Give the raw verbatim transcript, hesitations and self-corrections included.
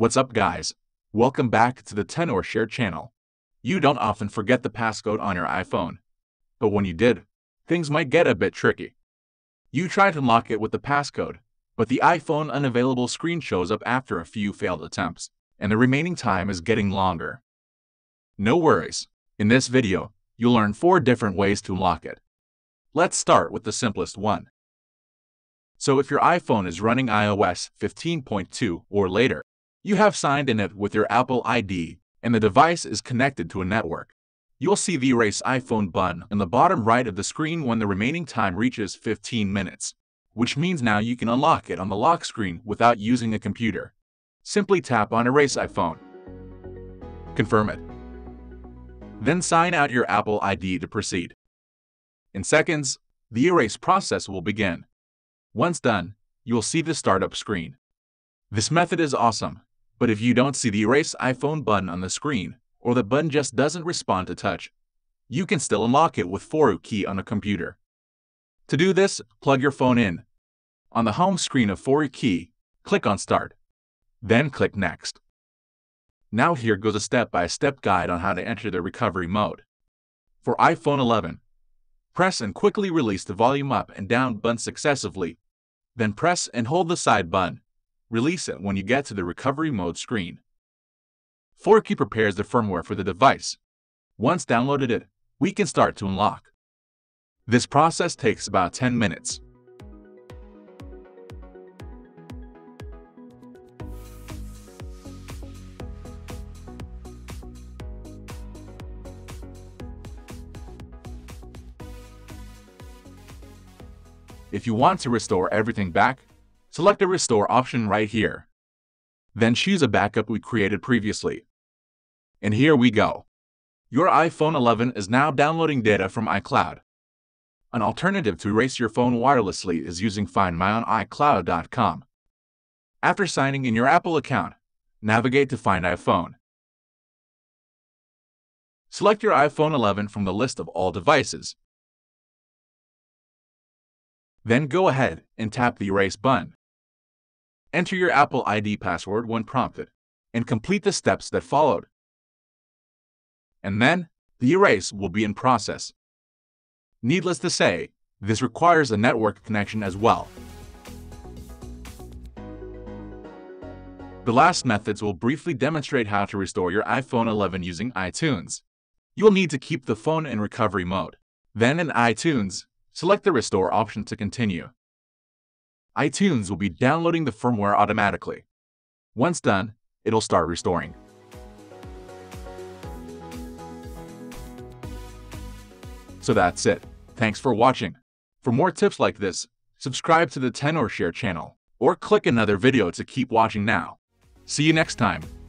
What's up, guys? Welcome back to the Tenorshare channel. You don't often forget the passcode on your iPhone, but when you did, things might get a bit tricky. You try to unlock it with the passcode, but the iPhone unavailable screen shows up after a few failed attempts, and the remaining time is getting longer. No worries. In this video, you'll learn four different ways to unlock it. Let's start with the simplest one. So if your iPhone is running iOS fifteen point two or later, you have signed in it with your Apple I D, and the device is connected to a network. You'll see the Erase iPhone button in the bottom right of the screen when the remaining time reaches fifteen minutes, which means now you can unlock it on the lock screen without using a computer. Simply tap on Erase iPhone. Confirm it. Then sign out your Apple I D to proceed. In seconds, the erase process will begin. Once done, you'll see the startup screen. This method is awesome, but if you don't see the Erase iPhone button on the screen, or the button just doesn't respond to touch, you can still unlock it with four U key on a computer. To do this, plug your phone in. On the home screen of four U key, click on Start. Then click Next. Now here goes a step-by-step guide on how to enter the recovery mode. For iPhone eleven, press and quickly release the volume up and down button successively, then press and hold the side button. Release it when you get to the recovery mode screen. four U key prepares the firmware for the device. Once downloaded it, we can start to unlock. This process takes about ten minutes. If you want to restore everything back, select the Restore option right here. Then choose a backup we created previously. And here we go. Your iPhone eleven is now downloading data from iCloud. An alternative to erase your phone wirelessly is using Find My on i cloud dot com. After signing in your Apple account, navigate to Find iPhone. Select your iPhone eleven from the list of all devices. Then go ahead and tap the Erase button. Enter your Apple I D password when prompted, and complete the steps that followed. And then, the erase will be in process. Needless to say, this requires a network connection as well. The last methods will briefly demonstrate how to restore your iPhone eleven using iTunes. You'll need to keep the phone in recovery mode. Then in iTunes, select the Restore option to continue. iTunes will be downloading the firmware automatically. Once done, it'll start restoring. So that's it. Thanks for watching. For more tips like this, subscribe to the Tenorshare channel or click another video to keep watching now. See you next time.